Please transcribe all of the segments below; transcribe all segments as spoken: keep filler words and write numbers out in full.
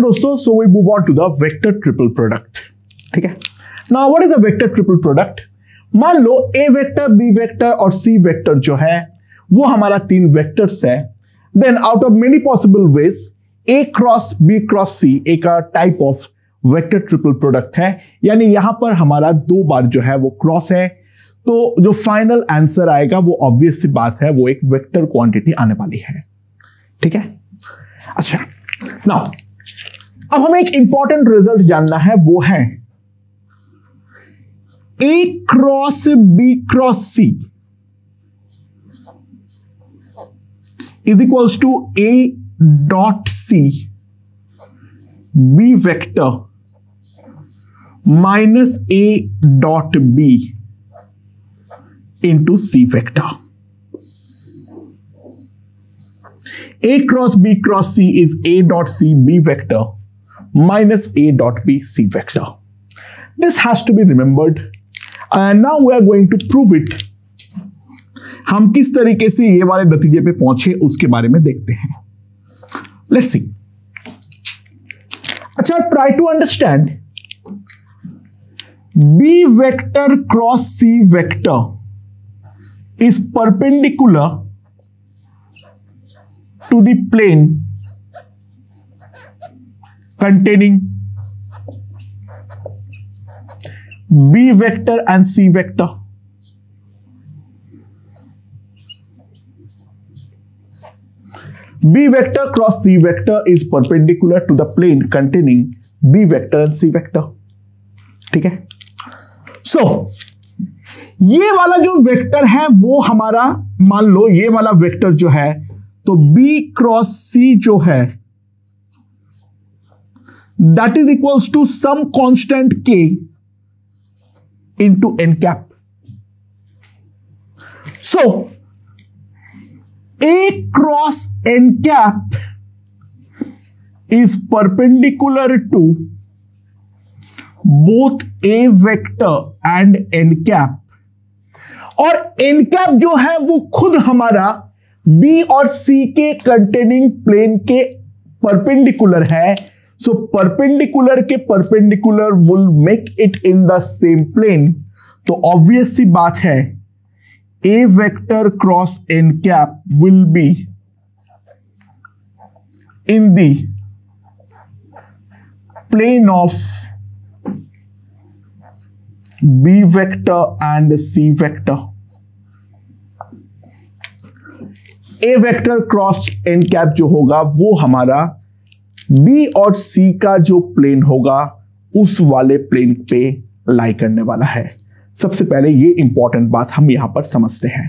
है दोस्तों, so we move on to the vector triple product, ठीक है। Now what is the vector triple product? मान लो A वेक्टर, B वेक्टर और C वेक्टर जो है वो हमारा तीन वेक्टर्स है। Then out of many possible ways A cross B cross C एक type of vector triple product है, यानी यहां पर हमारा दो बार जो है वो क्रॉस है, तो जो फाइनल आंसर आएगा वो ऑब्वियस सी बात है, वो एक वेक्टर क्वांटिटी आने वाली है, ठीक है। अच्छा, नाउ अब हमें एक इंपॉर्टेंट रिजल्ट जानना है, वो है A cross B cross C is equals to A dot C B vector minus A dot B into C vector. A cross B cross C is A dot C B vector minus A dot B C vector. This has to be remembered and now we are going to prove it। हम किस तरीके से ये वाले नतीजे पे पहुंचे उसके बारे में देखते हैं। Let's see। अच्छा, try to understand B vector cross C vector is perpendicular to the plane containing B vector and C vector। B vector cross C vector is perpendicular to the plane containing B vector and C vector, ठीक है। So ये वाला जो vector है वो हमारा, मान लो ये वाला वेक्टर जो है, तो B cross C जो है that is equals to some constant K into n cap। So A cross n cap is perpendicular to both A vector and n cap, और n cap जो है वो खुद हमारा B और C के containing plane के perpendicular है। So perpendicular के perpendicular will make it in the same plane, तो obvious सी बात है A vector cross n cap will be in the plane of B vector and C vector। A vector cross n cap जो होगा वो हमारा B और सी का जो प्लेन होगा उस वाले प्लेन पे लाई करने वाला है। सबसे पहले ये इंपॉर्टेंट बात हम यहां पर समझते हैं,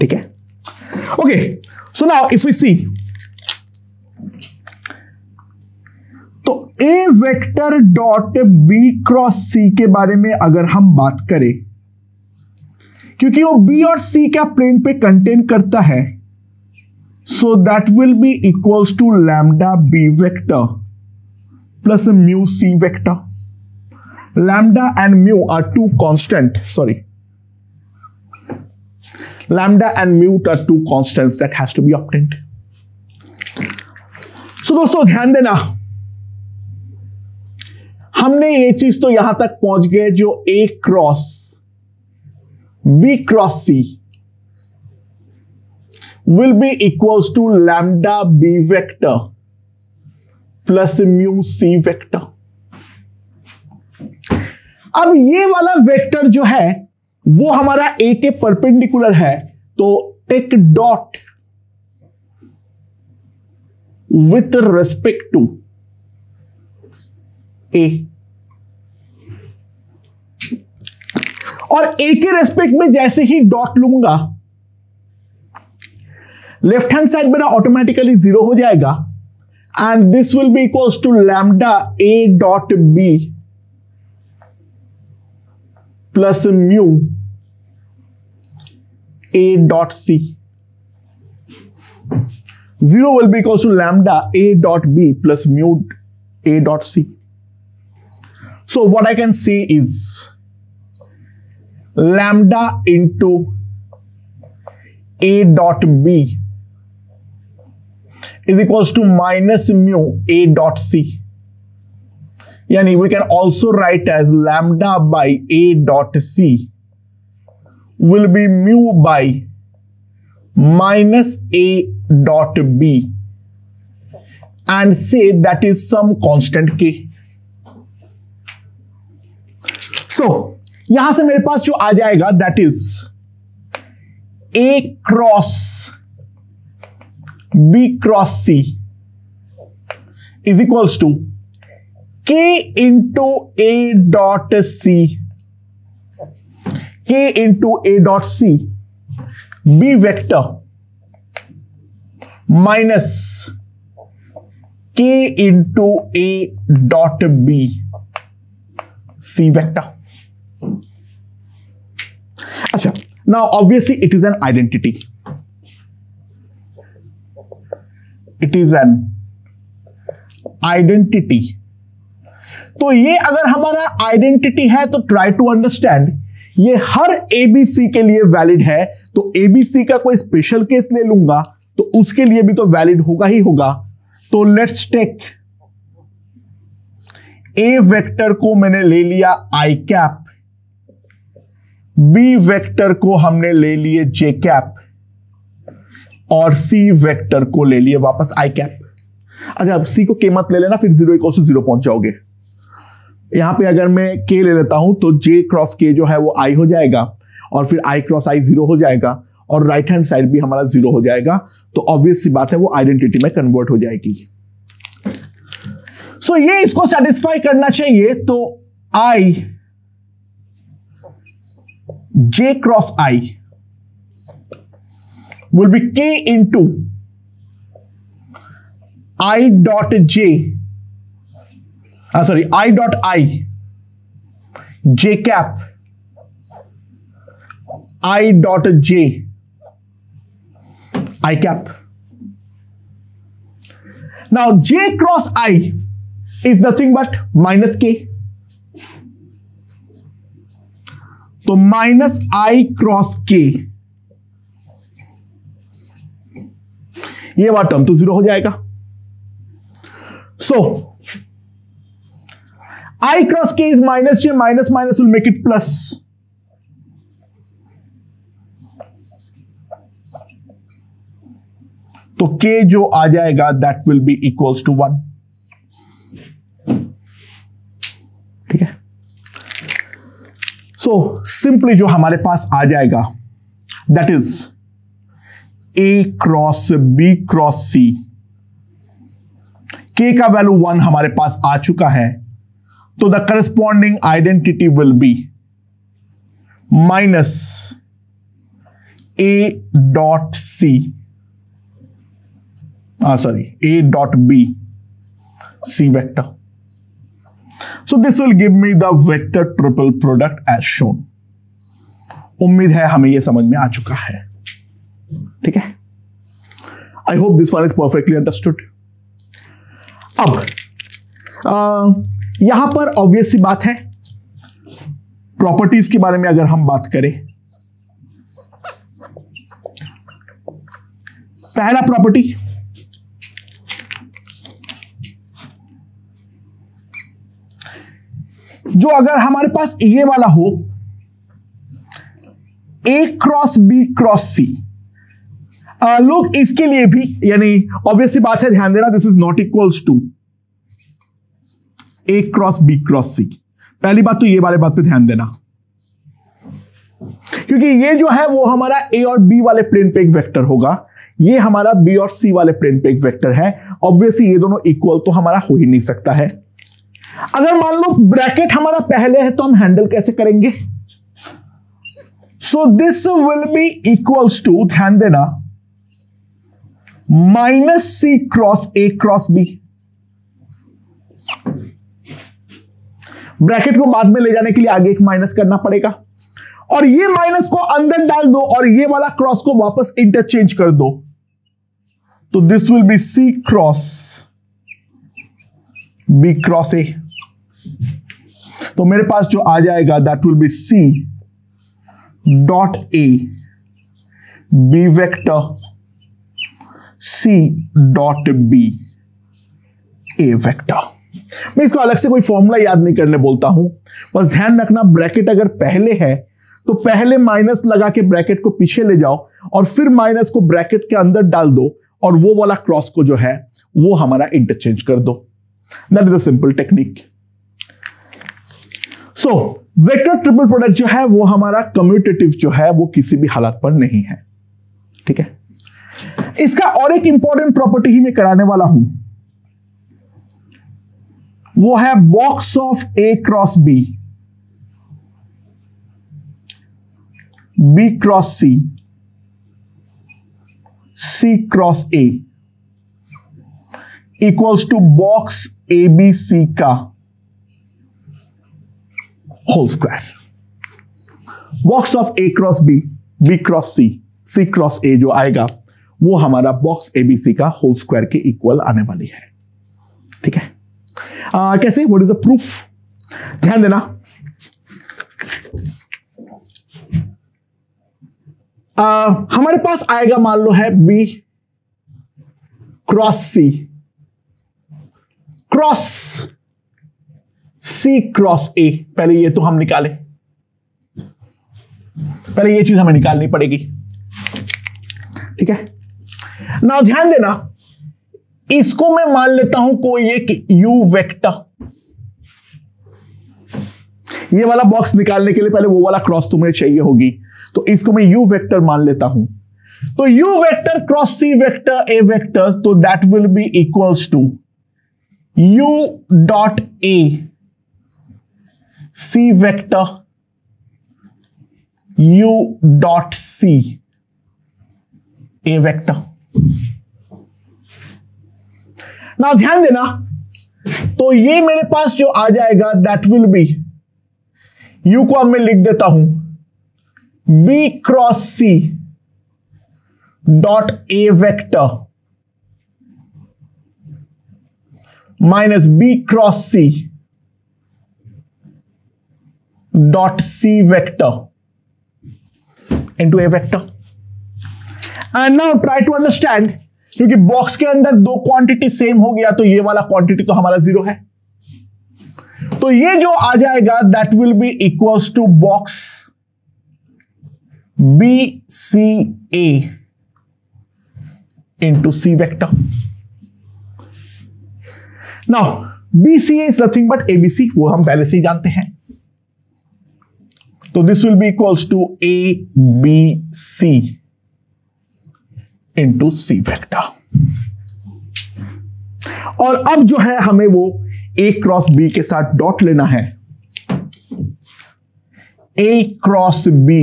ठीक है। Okay, so now if we see, तो A vector dot B cross C के बारे में अगर हम बात करें, क्योंकि वो बी और सी का प्लेन पे कंटेन करता है, so that will be equals to lambda b vector plus a mu c vector। Lambda and mu are two constant, sorry lambda and mu are two constants that has to be obtained। So दोस्तों ध्यान देना, हमने ये चीज तो यहां तक पहुंच गए जो a cross b cross c will be equals to lambda b vector plus mu c vector। अब ये वाला वेक्टर जो है वो हमारा a के परपेंडिकुलर है, तो take dot with respect to a, और a के रेस्पेक्ट में जैसे ही डॉट लूंगा लेफ्ट हैंड साइड मेरा ऑटोमेटिकली जीरो हो जाएगा, and this will be equals to lambda A dot B plus mu A dot C. Zero will be equals to lambda A dot B plus mu A dot C. So what I can say is lambda into a dot b is equals to minus mu a dot c। Yani we can also write as lambda by A dot C will be mu by minus A dot B and say that is some constant K. So, यहां से मेरे पास जो आ जाएगा that is A cross B cross C is equals to K into A dot C, K into A dot C, B vector minus K into A dot B, C vector. Achha, now obviously it is an identity. It is an identity. तो ये अगर हमारा identity है तो try to understand ये हर ABC के लिए valid है, तो एबीसी का कोई स्पेशल केस ले लूंगा तो उसके लिए भी तो वैलिड होगा ही होगा। तो लेट्स टेक ए वेक्टर को मैंने ले लिया आई कैप, बी वेक्टर को हमने ले लिए जे कैप और सी वेक्टर को ले लिए वापस आई कैप। अच्छा, अब सी को के मत ले लेना, फिर जीरो इक्वल टू जीरो पहुंच जाओगे। यहां पे अगर मैं के ले लेता हूं तो जे क्रॉस के जो है वो आई हो जाएगा और फिर आई क्रॉस आई जीरो हो जाएगा और राइट हैंड साइड भी हमारा जीरो हो जाएगा, तो ऑब्वियस सी बात है वो आइडेंटिटी में कन्वर्ट हो जाएगी। सो so, ये इसको सेटिस्फाई करना चाहिए। तो I J cross I will be K into I dot J, sorry I dot I J cap, I dot J I cap. Now J cross I is nothing but minus k, तो minus i cross k ये वाला term तो zero हो जाएगा। so i cross k is minus j, minus minus will make it plus, तो k जो आ जाएगा that will be equals to one। ठीक है, सो सिंपली जो हमारे पास आ जाएगा that is A cross B cross C. K का वैल्यू वन हमारे पास आ चुका है, तो the corresponding identity will be minus A dot C, sorry A dot B, C vector. So this will give me the vector triple product as shown. उम्मीद है हमें यह समझ में आ चुका है। ठीक है, I hope this one is perfectly understood. अब आ, यहां पर ऑब्वियस सी बात है प्रॉपर्टीज के बारे में अगर हम बात करें, पहला प्रॉपर्टी जो अगर हमारे पास ये वाला हो A cross B cross C, लोग इसके लिए भी यानी ऑब्वियसली बात है ध्यान देना this is not equals to A cross B cross C. पहली बात तो ये वाले बात पे ध्यान देना क्योंकि ये जो है वो हमारा ए और बी वाले प्लेन पे एक वेक्टर होगा, ये हमारा बी और सी वाले प्लेन पे एक वेक्टर है। ऑब्वियसली ये दोनों इक्वल तो हमारा हो ही नहीं सकता है। अगर मान लो ब्रैकेट हमारा पहले है तो हम हैंडल कैसे करेंगे? So this will be equals to, ध्यान देना, minus C cross A cross B. Bracket को बाद में ले जाने के लिए आगे एक माइनस करना पड़ेगा और ये माइनस को अंदर डाल दो और ये वाला क्रॉस को वापस इंटरचेंज कर दो, तो this will be C cross B cross A. तो मेरे पास जो आ जाएगा that will be C dot A B vector C dot B A vector. मैं इसको अलग से कोई फॉर्मूला याद नहीं करने बोलता हूं, बस ध्यान रखना ब्रैकेट अगर पहले है तो पहले माइनस लगा के ब्रैकेट को पीछे ले जाओ और फिर माइनस को ब्रैकेट के अंदर डाल दो और वो वाला क्रॉस को जो है वो हमारा इंटरचेंज कर दो। That is a simple technique. So vector triple product जो है वो हमारा कम्यूटेटिव जो है वो किसी भी हालत पर नहीं है, ठीक है। इसका और एक इंपॉर्टेंट प्रॉपर्टी ही मैं कराने वाला हूं, वो है box of A cross B, B cross C, C cross A equals to box A B C का whole square. Box of A cross B, B cross C, C cross A जो आएगा वो हमारा बॉक्स एबीसी का whole square के equal आने वाली है, ठीक है। आ, कैसे, व्हाट इज द प्रूफ, ध्यान देना। आ, हमारे पास आएगा मान लो है B cross C cross C cross A. पहले ये तो हम निकाले, पहले ये चीज हमें निकालनी पड़ेगी, ठीक है ना। ध्यान देना, इसको मैं मान लेता हूं कोई एक U वेक्टर। ये वाला बॉक्स निकालने के लिए पहले वो वाला क्रॉस तुम्हें चाहिए होगी, तो इसको मैं U वेक्टर मान लेता हूं। तो U vector cross C vector A vector, तो that will be equals to U dot A C vector U dot C A vector. Now ध्यान देना, तो ये मेरे पास जो आ जाएगा दैट विल बी, U को अब मैं लिख देता हूं B cross C dot A vector minus B cross C dot C vector into A vector. And now try to understand, क्योंकि बॉक्स के अंदर दो क्वांटिटी सेम हो गया तो ये वाला क्वांटिटी तो हमारा जीरो है, तो ये जो आ जाएगा that will be equals to box B C A into C vector. Now B C A is nothing but ABC, वो हम पहले से ही जानते हैं, तो this will be equals to A B C into C vector. और अब जो है हमें वो ए क्रॉस बी के साथ डॉट लेना है, A cross B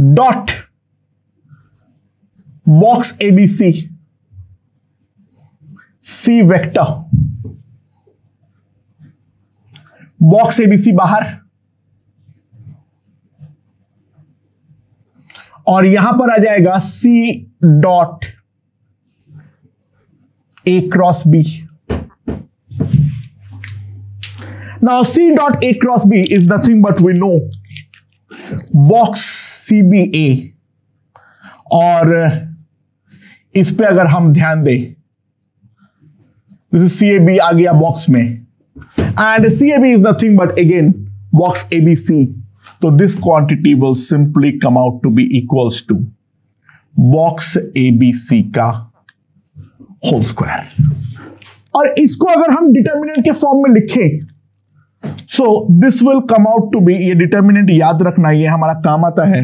dot box ABC C vector, box ABC बाहर और यहां पर आ जाएगा C dot A cross B। Now C dot A cross B is nothing but we know box C B A, और इस पे अगर हम ध्यान दें दिस सी ए बी आ गया बॉक्स में, and C A B is nothing but again box A B C, तो this quantity will simply come out to be equals to box ABC का होल स्क्वायर। और इसको अगर हम determinant के form में लिखें, so this will come out to be, ये डिटर्मिनेंट याद रखना, ये हमारा काम आता है,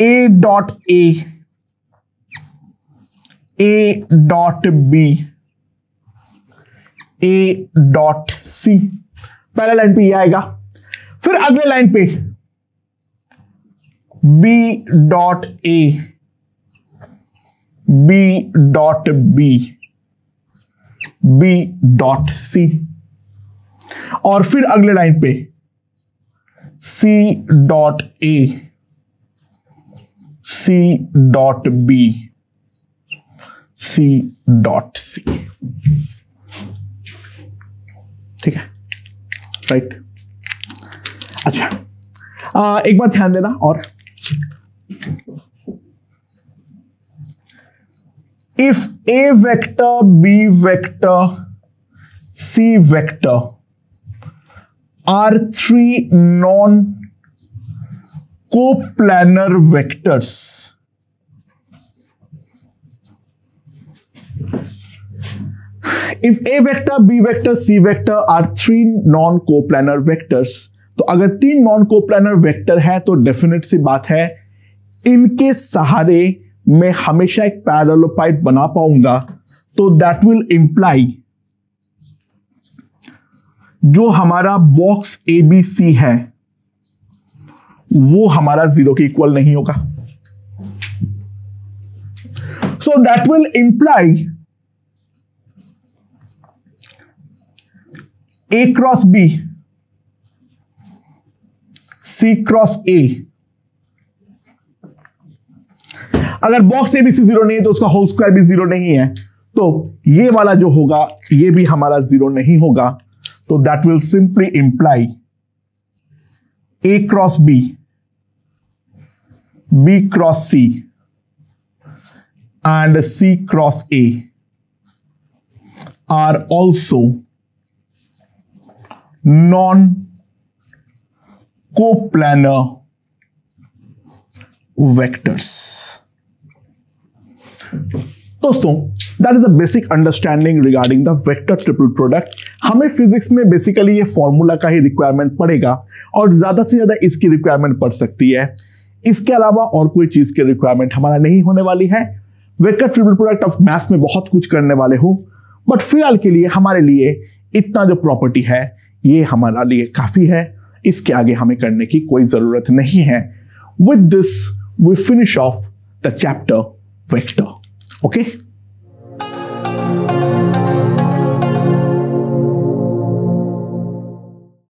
A dot A, A dot B, A dot C. पहले लाइन पे ये आएगा, फिर अगले लाइन पे B dot A, B dot B, B dot C, और फिर अगले लाइन पे C dot A, C dot B, C dot C, ठीक है, राइट। अच्छा, आ, एक बात ध्यान देना, और if A vector, B vector, C vector are three non-coplanar vectors, if A vector, B vector, C vector are three non-coplanar vectors, तो अगर तीन non-coplanar vector है तो डेफिनेट सी बात है इनके सहारे मैं हमेशा एक पैरेललोपाइड बना पाऊंगा, तो दैट विल इंप्लाई जो हमारा बॉक्स एबीसी है वो हमारा जीरो के इक्वल नहीं होगा। So that will imply A cross B, C cross A। अगर बॉक्स एबीसी जीरो नहीं है तो उसका होल स्क्वायर भी जीरो नहीं है, तो ये वाला जो होगा ये भी हमारा जीरो नहीं होगा, तो that will simply imply A cross B, B cross C and C cross A are also non coplanar vectors. दोस्तों that is the basic understanding regarding the vector triple product. हमें फिजिक्स में basically ये formula का ही requirement पड़ेगा और ज्यादा से ज्यादा इसकी रिक्वायरमेंट पड़ सकती है, इसके अलावा और कोई चीज की रिक्वायरमेंट हमारा नहीं होने वाली है। Vector triple product of maths में बहुत कुछ करने वाले हो, बट फिलहाल के लिए हमारे लिए इतना जो प्रॉपर्टी है ये हमारा लिए काफी है, इसके आगे हमें करने की कोई जरूरत नहीं है। With this we finish off the chapter vector. Okay.